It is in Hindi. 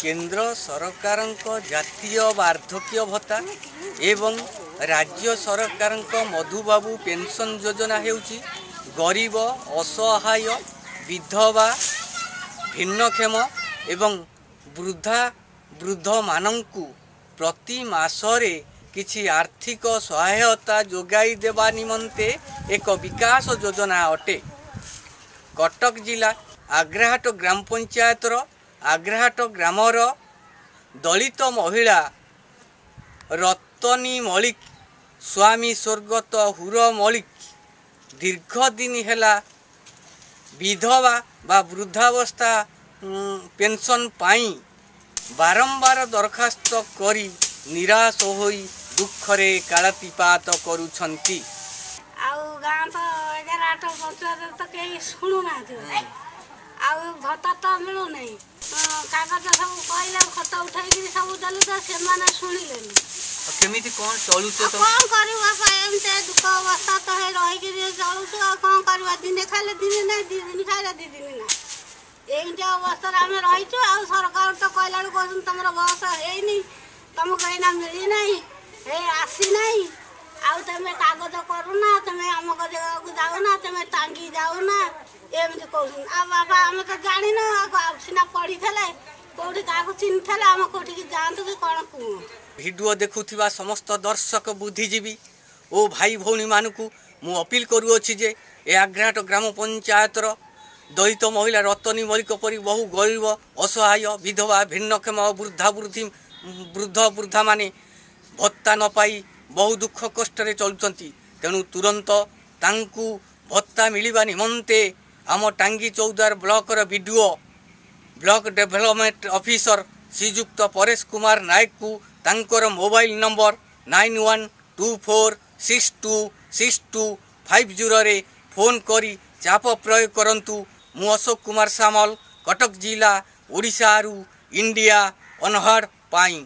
केंद्र सरकार जातीय वार्धक्य भत्ता एवं राज्य सरकार मधुबाबू पेन्शन योजना हेउची गरीब असहाय विधवा भिन्नक्षम एवं वृद्धा वृद्ध मानंकु प्रति मासरे किछि आर्थिक सहायता जोगाई देवा निमंते एक विकास योजना अटे। कटक जिला अग्रहाट ग्राम पंचायतर अग्रहाट ग्रामर दलित महिला रत्नी मलिक स्वामी स्वर्गत हुर मलिक दीर्घ दिन हेला विधवा बा वृद्धावस्था पेंशन पाई बारंबार दरखास्त करी निराश होई दुख रे कालतीपात करूछंती। भत्ता तो मिलू नहीं कागज सब कहला खत उठाई सब देलु तो से शुणिले केमिति कोन चलु तो कोन करबा एमते दुख अवस्था तो है रही कि चलु तो कोन करबा दिने खाले दिने नहीं दिन खाले दिने नहीं एमते अवस्था हम रही छु आ सरकार तो कहला कहन तमरो बस हेई नहीं तम कहि ना मिली नहीं हे आसी नहीं आ तमे कागज करू ना तमे हम को जाओ ना तमे टांगी जाओ ना एमती कहूँ आ बाबा आम तो जानी ना सीना पढ़ी कौटी क्या चिन्ह कौटी जातु कि कौन कह भिडियो देखुवा समस्त दर्शक बुद्धिजीवी ओ भाई भौणी मानक मु अपील करूँगी जे ए अग्रहाट ग्राम पंचायतर दलित महिला रत्नी मलिक परि बहु गरीब असहाय विधवा भिन्नक्षम वृद्धा माने भत्ता न पाई बहु दुख कष्ट चलुंट तेणु तुरंत तांकू भत्ता मिलवा निमंते आम टांगी चौदार ब्लॉकर बीडीओ ब्लॉक डेवलपमेंट ऑफिसर श्रीजुक्त परेश कुमार नायक को तांकर मोबाइल नंबर 9124626250 रे फोन करी चाप प्रयोग करंतु। मु अशोक कुमार सामल, कटक जिला, ओडिशा रु इंडिया अनहर पाई।